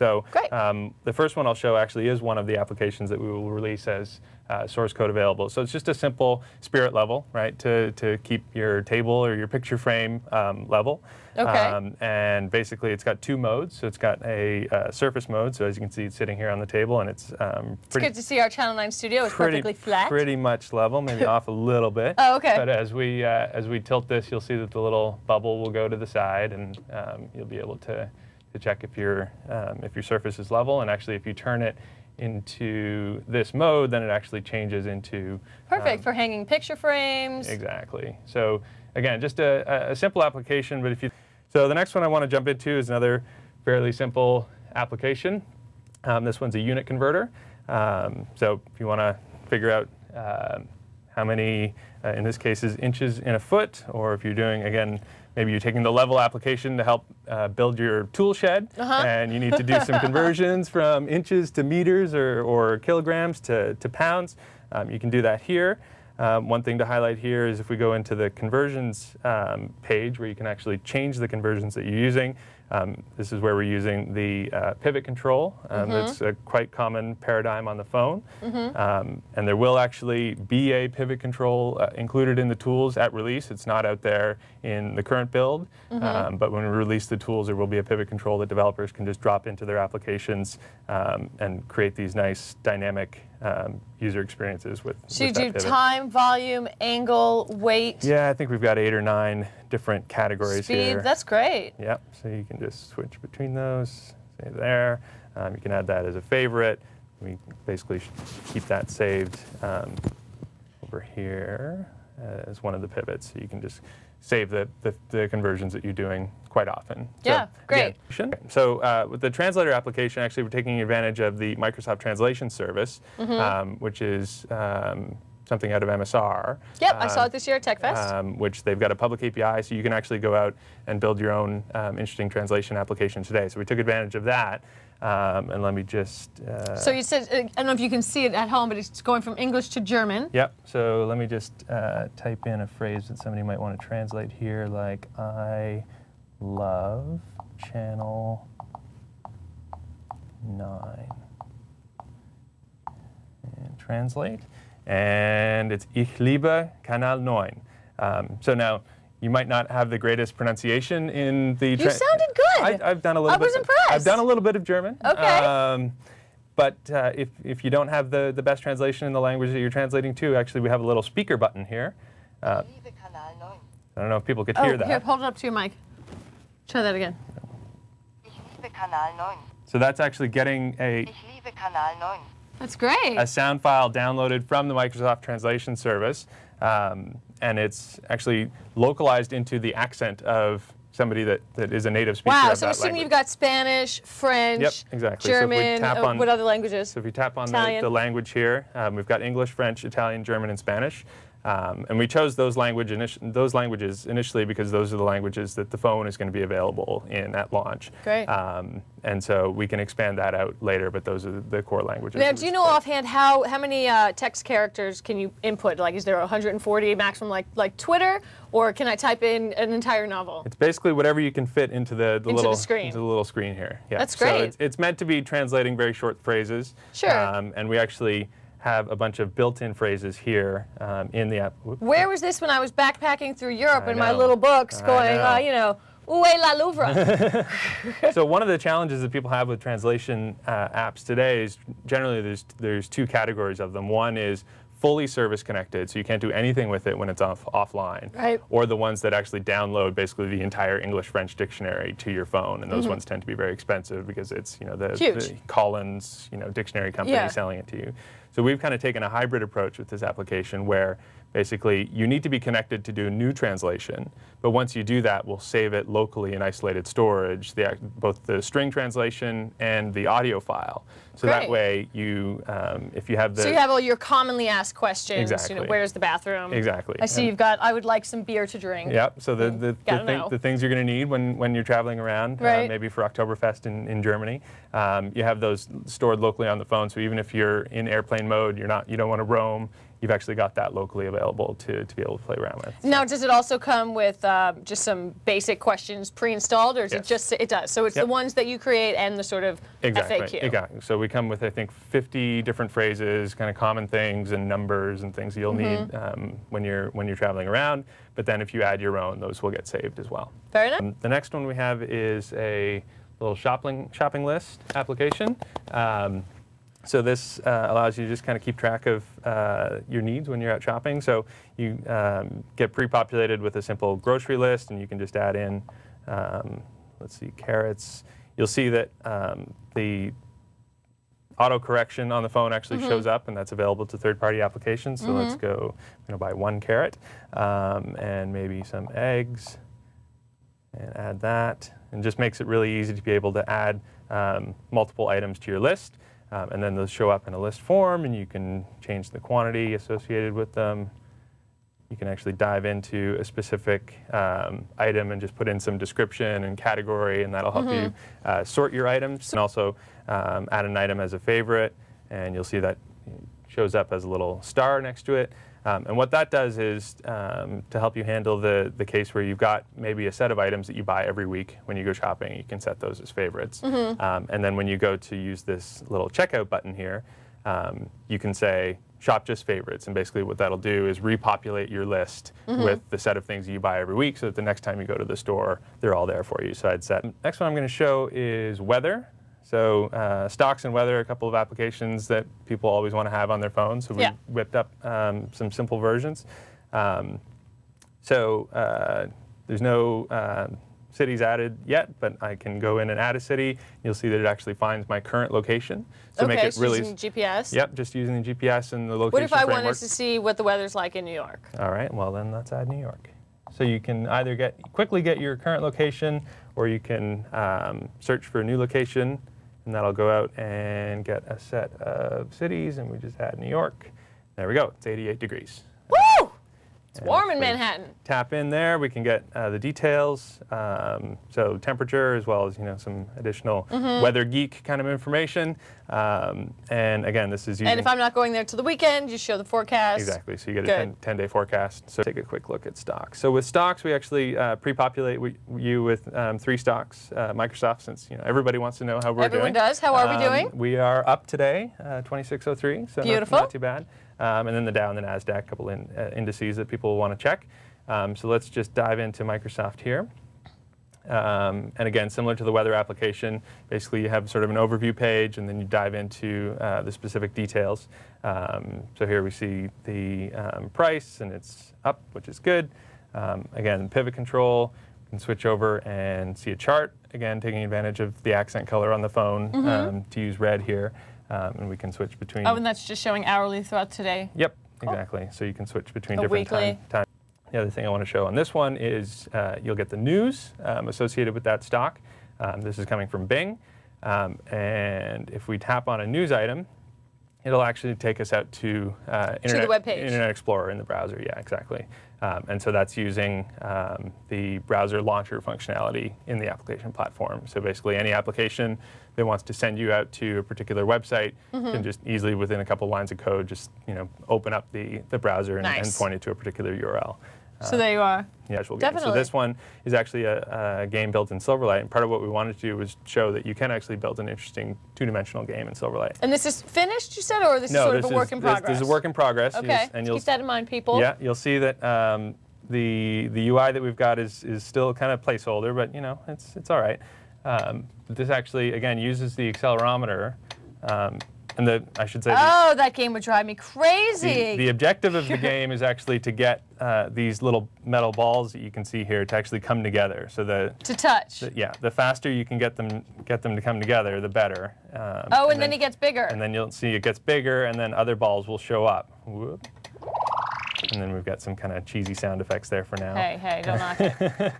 So the first one I'll show actually is one of the applications that we will release as source code available. So it's just a simple spirit level, right, to keep your table or your picture frame level. Okay. And basically it's got two modes. So it's got a surface mode. So as you can see, it's sitting here on the table, and it's pretty, it's good to see our Channel 9 studio is perfectly flat. Pretty much level, maybe off a little bit. Oh, okay. But as we tilt this, you'll see that the little bubble will go to the side, and you'll be able to check if your surface is level. And actually, if you turn it into this mode, then it actually changes into perfect for hanging picture frames. Exactly. So again, just a simple application. But if you, so the next one I want to jump into is another fairly simple application. This one's a unit converter. So if you want to figure out how many, in this case, is inches in a foot, or if you're doing, again, maybe you're taking the level application to help build your tool shed, and you need to do some conversions from inches to meters or kilograms to pounds. You can do that here. One thing to highlight here is if we go into the conversions page, where you can actually change the conversions that you're using. This is where we're using the pivot control. That's a quite common paradigm on the phone. And there will actually be a pivot control included in the tools at release. It's not out there in the current build. But when we release the tools, there will be a pivot control that developers can just drop into their applications and create these nice dynamic user experiences with. So you do time, volume, angle, weight. Yeah, I think we've got 8 or 9 different categories here. Speed, that's great. Yep, so you can just switch between those, say there. You can add that as a favorite. We basically keep that saved over here as one of the pivots. So you can just save the conversions that you're doing quite often. Yeah, so, great. Yeah. So with the translator application, actually, we're taking advantage of the Microsoft Translation Service, which is something out of MSR. Yep, I saw it this year at TechFest. Which they've got a public API, so you can actually go out and build your own interesting translation application today. So we took advantage of that. And let me just... so you said, I don't know if you can see it at home, but it's going from English to German. Yep, so let me just type in a phrase that somebody might want to translate here, like, I love Channel 9. And translate. And it's Ich liebe Kanal 9. So now, you might not have the greatest pronunciation in the... You sounded good. I've done a little bit. I was impressed. I've done a little bit of German. Okay. But if you don't have the best translation in the language that you're translating to, actually, we have a little speaker button here. I don't know if people could hear that. Here, hold it up to your mic. Try that again. So that's actually getting a... That's great. A sound file downloaded from the Microsoft Translation Service. And it's actually localized into the accent of somebody that is a native speaker. Wow, so I'm assuming you've got Spanish, French, German, what other languages? So if you tap on the language here, we've got English, French, Italian, German, and Spanish. And we chose those languages initially because those are the languages that the phone is going to be available in at launch. Great. And so we can expand that out later, but those are the core languages. Now, do you know offhand how many text characters can you input? Like, is there 140 maximum, like Twitter, or can I type in an entire novel? It's basically whatever you can fit into the little screen here. Yeah. That's great. So it's meant to be translating very short phrases. Sure. And we actually have a bunch of built-in phrases here in the app. Whoops. Where was this when I was backpacking through Europe in my little books going, you know, Où est la Louvre? So one of the challenges that people have with translation apps today is generally there's two categories of them. One is fully service connected, so you can't do anything with it when it's offline, right, or the ones that actually download basically the entire English-French dictionary to your phone, and those ones tend to be very expensive because it's, you know, the Collins, you know, dictionary company selling it to you. So we've kind of taken a hybrid approach with this application where basically you need to be connected to do new translation, but once you do that, we'll save it locally in isolated storage, both the string translation and the audio file. So that way you, if you have the... So you have all your commonly asked questions, you know, where's the bathroom? Exactly. I see you've got, I would like some beer to drink. Yep, so the things you're going to need when you're traveling around, maybe for Oktoberfest in Germany, you have those stored locally on the phone, so even if you're in airplane mode, you don't want to roam, you've actually got that locally available to be able to play around with. So. Now, does it also come with just some basic questions pre-installed, or is it just, it does? So it's the ones that you create and the sort of FAQ. Exactly. So we come with, I think, 50 different phrases, kind of common things and numbers and things you'll need when you're traveling around. But then if you add your own, those will get saved as well. Fair enough. The next one we have is a little shopping list application. So this allows you to just kind of keep track of your needs when you're out shopping. So you get pre-populated with a simple grocery list, and you can just add in, let's see, carrots. You'll see that the auto correction on the phone actually shows up, and that's available to third-party applications. So let's go, I'm gonna buy 1 carrot and maybe some eggs and add that. And just makes it really easy to be able to add multiple items to your list. And then those show up in a list form, and you can change the quantity associated with them. You can actually dive into a specific item and just put in some description and category, and that'll help you sort your items. And also add an item as a favorite, and you'll see that shows up as a little star next to it. And what that does is to help you handle the case where you've got maybe a set of items that you buy every week when you go shopping. You can set those as favorites. And then when you go to use this little checkout button here, you can say, shop just favorites. And basically what that'll do is repopulate your list with the set of things that you buy every week so that the next time you go to the store, they're all there for you. So I'd set. Next one I'm going to show is weather. So stocks and weather, a couple of applications that people always want to have on their phones. So we whipped up some simple versions. There's no cities added yet, but I can go in and add a city. You'll see that it actually finds my current location. So make it really using GPS. Yep, just using the GPS and the location. What if I wanted to see what the weather's like in New York? All right, well then let's add New York. So you can either quickly get your current location, or you can search for a new location, and that'll go out and get a set of cities, and we just had New York. There we go, it's 88 degrees. Woo! It's warm in Manhattan. Tap in there, we can get the details, so temperature as well as some additional weather geek kind of information. And again, this is using... And if I'm not going there till the weekend, you show the forecast. Exactly, so you get a 10-day forecast. So take a quick look at stocks. So with stocks, we actually pre-populate you with 3 stocks. Microsoft, since everybody wants to know how we're doing. Everyone does. How are we doing? We are up today, 2603, so not too bad. And then the Dow and the NASDAQ, a couple indices that people want to check. So let's just dive into Microsoft here. And again, similar to the weather application, basically you have sort of an overview page, and then you dive into the specific details. So here we see the price, and it's up, which is good. Again, Pivot Control, you can switch over and see a chart. Again, taking advantage of the accent color on the phone to use red here. And we can switch between. Oh, and that's just showing hourly throughout today? Yep, exactly. So you can switch between different time. The other thing I want to show on this one is you'll get the news associated with that stock. This is coming from Bing. And if we tap on a news item, it'll actually take us out to the web page. Internet Explorer in the browser. Yeah, exactly. And so that's using the browser launcher functionality in the application platform. So basically any application that wants to send you out to a particular website can just easily, within a couple lines of code, just open up the browser and, and point it to a particular URL. So there you are. Yeah, so this one is actually a game built in Silverlight, and part of what we wanted to do was show that you can actually build an interesting two-dimensional game in Silverlight. And this is finished, you said, or this is sort of a work in progress? No, this is a work in progress. Okay, and keep that in mind, people. Yeah, you'll see that the UI that we've got is still kind of placeholder, but it's all right. This actually, again, uses the accelerometer. And I should say... Oh, that game would drive me crazy! The objective of the game is actually to get these little metal balls that you can see here to actually come together. So to touch. The faster you can get them to come together, the better. And then it gets bigger. And then you'll see it gets bigger, and then other balls will show up. Whoop. And then we've got some kind of cheesy sound effects there for now. Hey, don't knock it.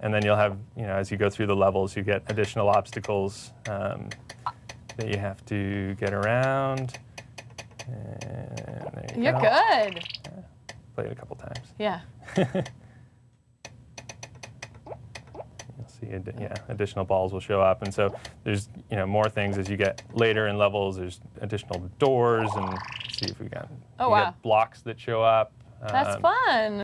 And then you'll have, as you go through the levels, you get additional obstacles. That you have to get around. And you're good. Play it a couple times. Yeah. You'll see, additional balls will show up, and so there's more things as you get later in levels. There's additional doors and see if we got, oh, wow, blocks that show up. That's fun.